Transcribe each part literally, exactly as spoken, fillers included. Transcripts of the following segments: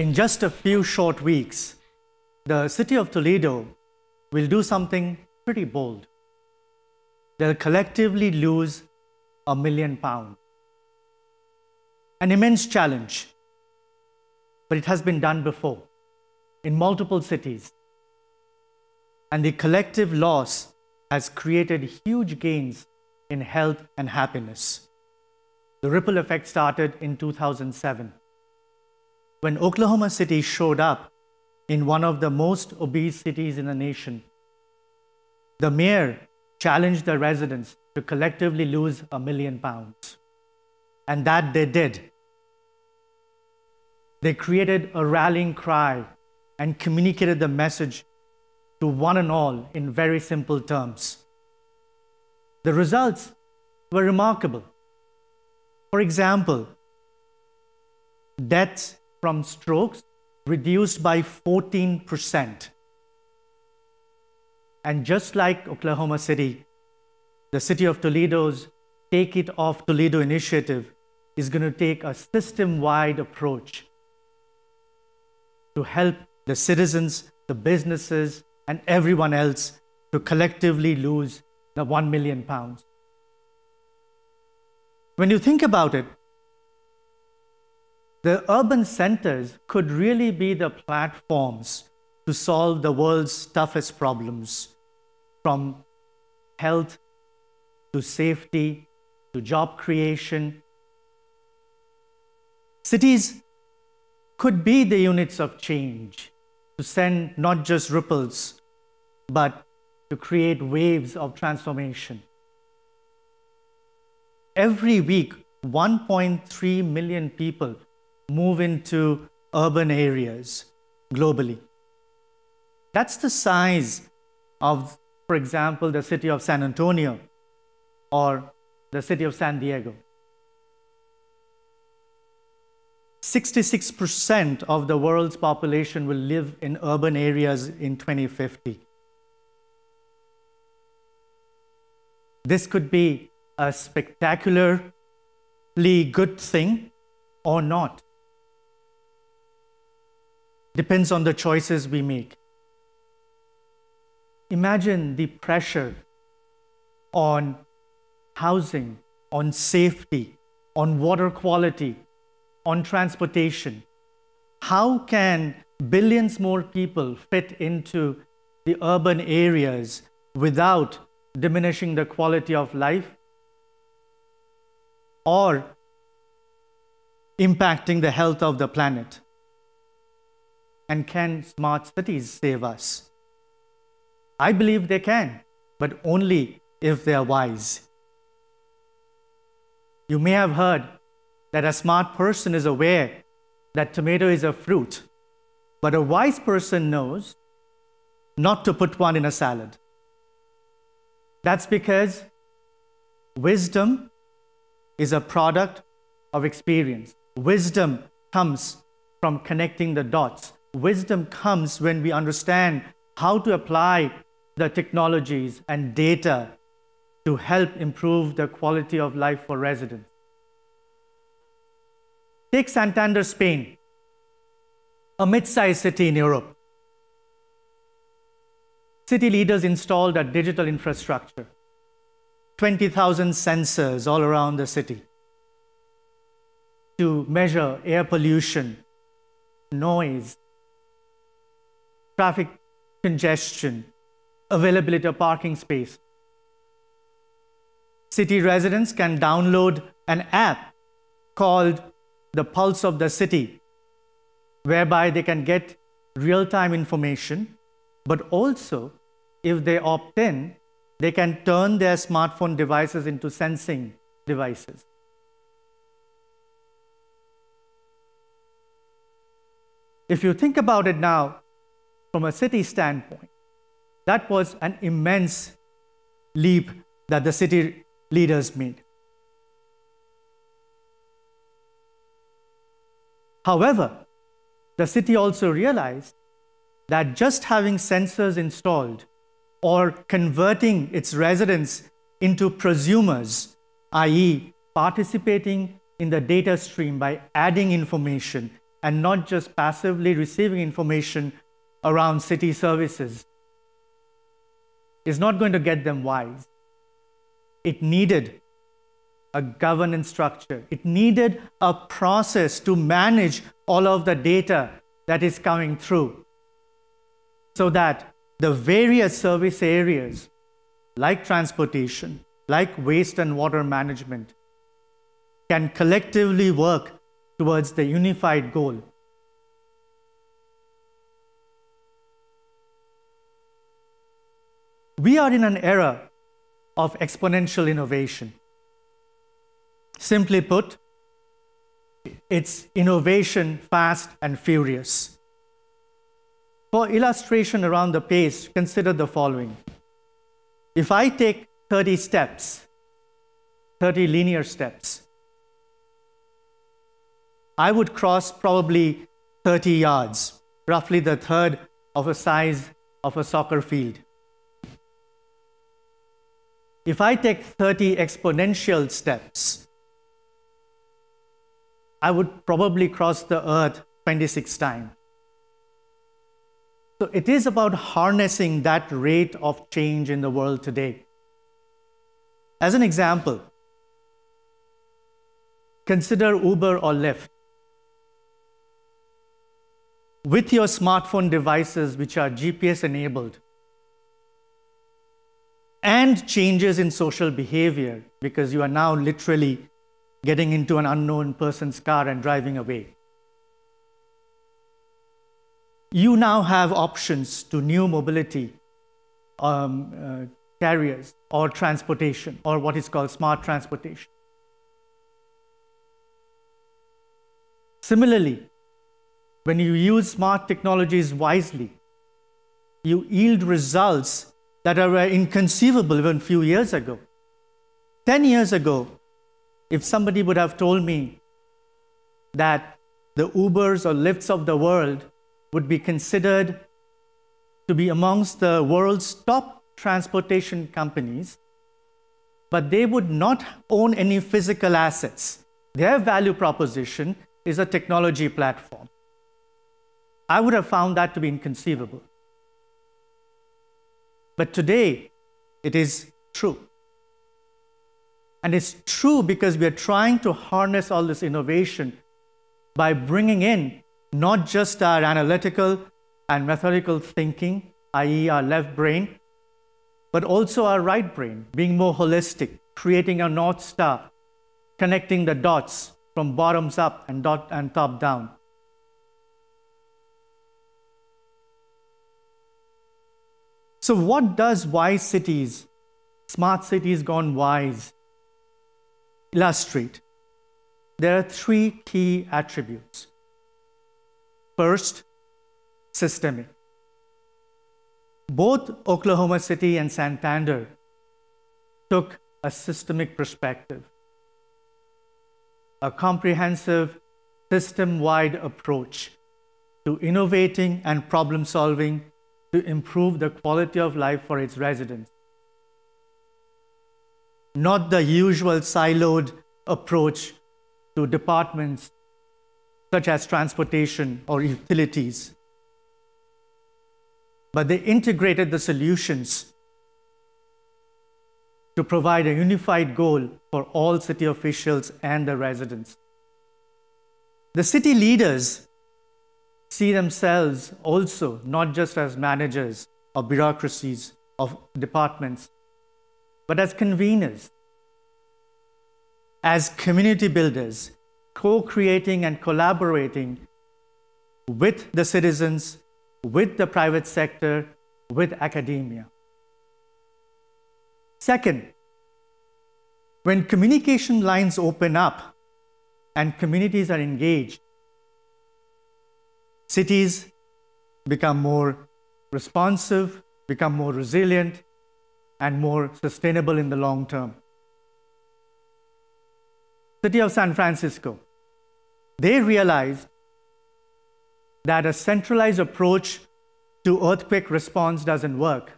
in just a few short weeks, the city of Toledo will do something pretty bold. They'll collectively lose a million pounds. An immense challenge, but it has been done before in multiple cities. And the collective loss has created huge gains in health and happiness. The ripple effect started in two thousand seven, when Oklahoma City showed up in one of the most obese cities in the nation. The mayor challenged the residents to collectively lose a million pounds. And that they did. They created a rallying cry and communicated the message to one and all in very simple terms. The results were remarkable. For example, deaths from strokes reduced by fourteen percent. And just like Oklahoma City, the city of Toledo's Take It Off Toledo initiative is going to take a system-wide approach to help the citizens, the businesses, and everyone else to collectively lose the one million pounds. When you think about it, the urban centers could really be the platforms to solve the world's toughest problems, from health to safety to job creation. Cities could be the units of change to send not just ripples, but to create waves of transformation. Every week, one point three million people move into urban areas globally. That's the size of, for example, the city of San Antonio or the city of San Diego. sixty-six percent of the world's population will live in urban areas in twenty fifty. This could be a spectacularly good thing or not. Depends on the choices we make. Imagine the pressure on housing, on safety, on water quality, on transportation. How can billions more people fit into the urban areas without diminishing the quality of life or impacting the health of the planet? And can smart cities save us? I believe they can, but only if they are wise. You may have heard that a smart person is aware that tomato is a fruit, but a wise person knows not to put one in a salad. That's because wisdom is a product of experience. Wisdom comes from connecting the dots. Wisdom comes when we understand how to apply the technologies and data to help improve the quality of life for residents. Take Santander, Spain, a mid-sized city in Europe. City leaders installed a digital infrastructure, twenty thousand sensors all around the city to measure air pollution, noise, traffic congestion, availability of parking space. City residents can download an app called the Pulse of the City, whereby they can get real-time information, but also, if they opt in, they can turn their smartphone devices into sensing devices. If you think about it now, from a city standpoint, that was an immense leap that the city leaders made. However, the city also realized that just having sensors installed or converting its residents into prosumers, that is participating in the data stream by adding information, and not just passively receiving information around city services, is not going to get them wise. It needed a governance structure. It needed a process to manage all of the data that is coming through, so that the various service areas, like transportation, like waste and water management, can collectively work towards the unified goal. We are in an era of exponential innovation. Simply put, it's innovation fast and furious. For illustration around the pace, consider the following. If I take thirty steps, thirty linear steps, I would cross probably thirty yards, roughly the third of a size of a soccer field. If I take thirty exponential steps, I would probably cross the earth twenty-six times. So it is about harnessing that rate of change in the world today. As an example, consider Uber or Lyft. With your smartphone devices, which are G P S enabled, and changes in social behavior, because you are now literally getting into an unknown person's car and driving away. You now have options to new mobility um, uh, carriers or transportation, or what is called smart transportation. Similarly, when you use smart technologies wisely, you yield results that were inconceivable even a few years ago. Ten years ago, if somebody would have told me that the Ubers or Lyfts of the world would be considered to be amongst the world's top transportation companies, but they would not own any physical assets. Their value proposition is a technology platform. I would have found that to be inconceivable. But today, it is true. And it's true because we are trying to harness all this innovation by bringing in not just our analytical and methodical thinking, that is our left brain, but also our right brain, being more holistic, creating a North Star, connecting the dots from bottoms up and, dot and top down. So what does wise cities, smart cities gone wise, illustrate? There are three key attributes. First, systemic. Both Oklahoma City and Santander took a systemic perspective, a comprehensive system-wide approach to innovating and problem-solving to improve the quality of life for its residents. Not the usual siloed approach to departments such as transportation or utilities. But they integrated the solutions to provide a unified goal for all city officials and the residents. The city leaders see themselves also not just as managers of bureaucracies of departments, but as conveners, as community builders, co-creating and collaborating with the citizens, with the private sector, with academia. Second, when communication lines open up and communities are engaged, cities become more responsive, become more resilient, and more sustainable in the long term. City of San Francisco, they realized that a centralized approach to earthquake response doesn't work,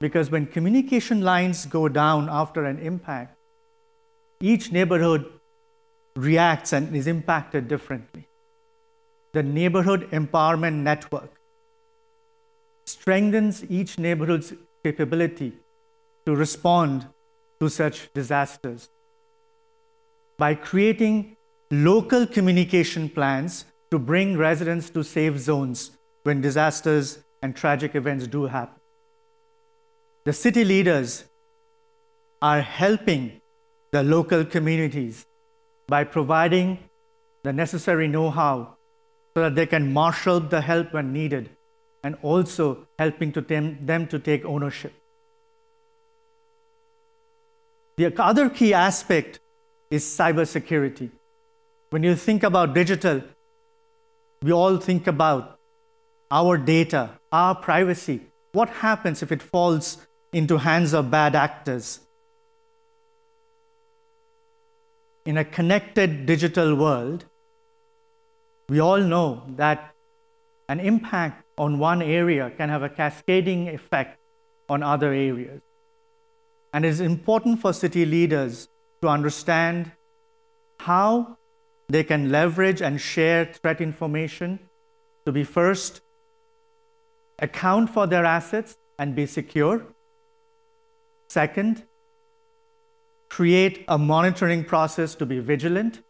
because when communication lines go down after an impact, each neighborhood reacts and is impacted differently. the Neighborhood Empowerment Network strengthens each neighborhood's capability to respond to such disasters by creating local communication plans to bring residents to safe zones when disasters and tragic events do happen. The city leaders are helping the local communities by providing the necessary know-how so that they can marshal the help when needed, and also helping to them, them to take ownership. The other key aspect is cybersecurity. When you think about digital, we all think about our data, our privacy. What happens if it falls into hands of bad actors? In a connected digital world, we all know that an impact on one area can have a cascading effect on other areas. And it is important for city leaders to understand how they can leverage and share threat information to be first, account for their assets and be secure. Second, create a monitoring process to be vigilant,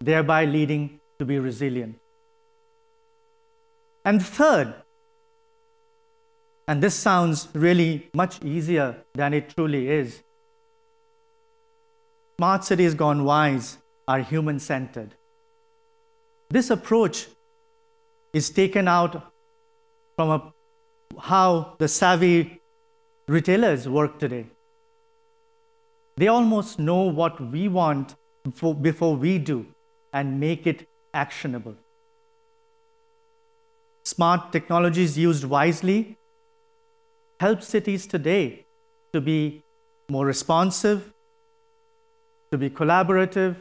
thereby leading to be resilient. And third, and this sounds really much easier than it truly is, smart cities gone wise are human-centered. This approach is taken out from a, how the savvy retailers work today. They almost know what we want before, before we do and make it actionable. Smart technologies used wisely help cities today to be more responsive, to be collaborative,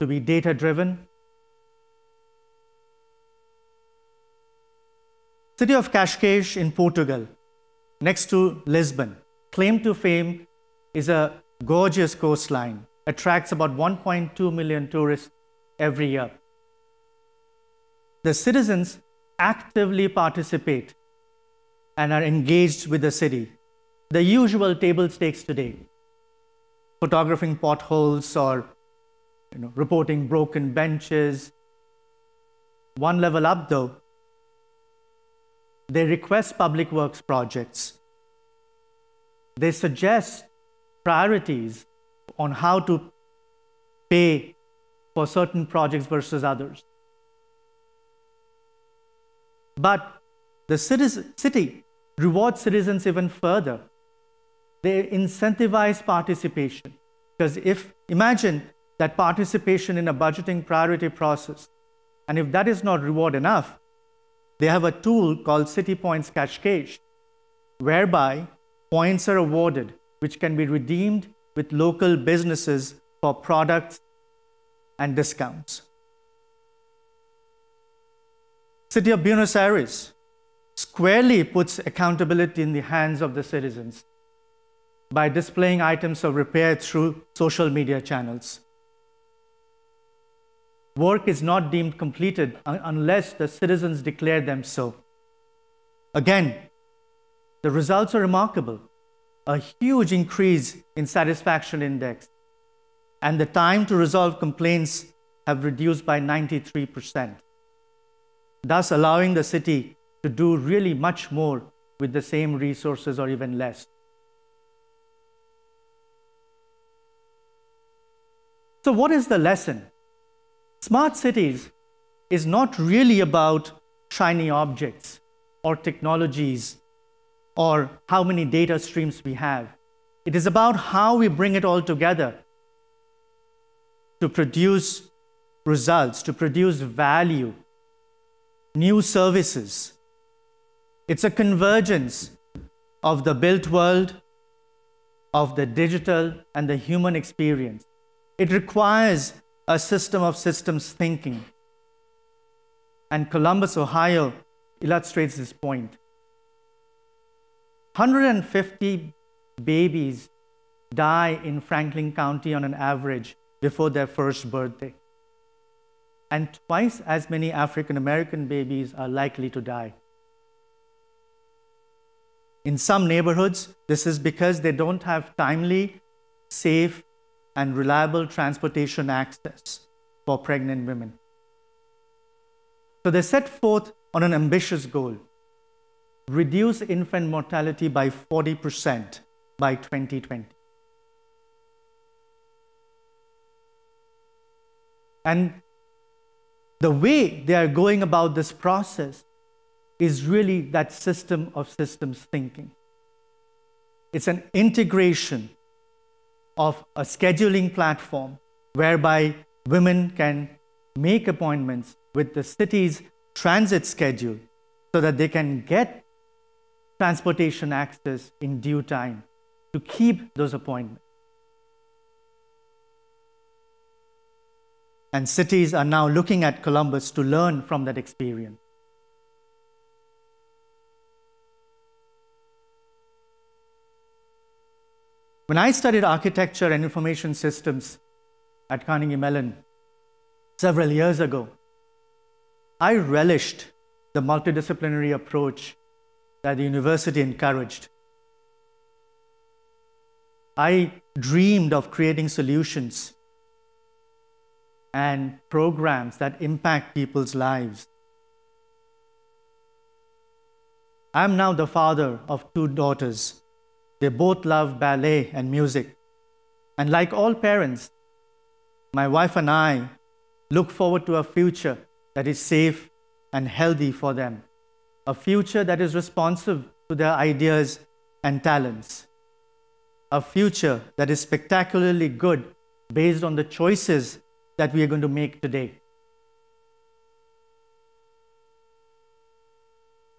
to be data-driven. City of Cascais in Portugal, next to Lisbon, claim to fame is a gorgeous coastline, attracts about one point two million tourists every year. The citizens actively participate and are engaged with the city. The usual table stakes today, photographing potholes or you know, reporting broken benches. One level up though, they request public works projects. They suggest priorities on how to pay for certain projects versus others. But the city rewards citizens even further. They incentivize participation, because if, imagine that participation in a budgeting priority process, and if that is not reward enough, they have a tool called City Points Cash Cage, whereby points are awarded which can be redeemed with local businesses for products and discounts. City of Buenos Aires squarely puts accountability in the hands of the citizens by displaying items of repair through social media channels. Work is not deemed completed unless the citizens declare them so. Again, the results are remarkable. A huge increase in satisfaction index, and the time to resolve complaints have reduced by ninety-three percent, thus allowing the city to do really much more with the same resources or even less. So what is the lesson? Smart cities is not really about shiny objects or technologies or how many data streams we have. It is about how we bring it all together to produce results, to produce value, new services. It's a convergence of the built world, of the digital and the human experience. It requires a system of systems thinking. And Columbus, Ohio illustrates this point. one hundred fifty babies die in Franklin County on an average before their first birthday. and twice as many African-American babies are likely to die. In some neighborhoods, this is because they don't have timely, safe, and reliable transportation access for pregnant women. So they set forth on an ambitious goal: reduce infant mortality by forty percent by twenty twenty. And the way they are going about this process is really that system of systems thinking. It's an integration of a scheduling platform whereby women can make appointments with the city's transit schedule so that they can get transportation access in due time to keep those appointments. And cities are now looking at Columbus to learn from that experience. When I studied architecture and information systems at Carnegie Mellon several years ago, I relished the multidisciplinary approach that the university encouraged. I dreamed of creating solutions and programs that impact people's lives. I'm now the father of two daughters. They both love ballet and music. And like all parents, my wife and I look forward to a future that is safe and healthy for them, a future that is responsive to their ideas and talents, a future that is spectacularly good based on the choices that we are going to make today.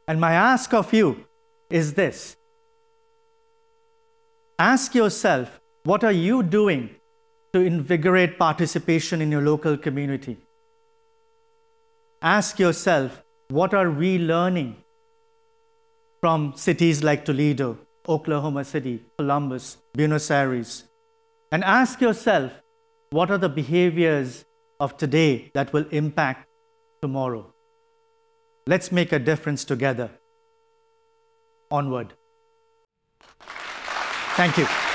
And my ask of you is this: ask yourself, what are you doing to invigorate participation in your local community? Ask yourself, what are we learning from cities like Toledo, Oklahoma City, Columbus, Buenos Aires? And ask yourself, what are the behaviors of today that will impact tomorrow? Let's make a difference together. Onward. Thank you.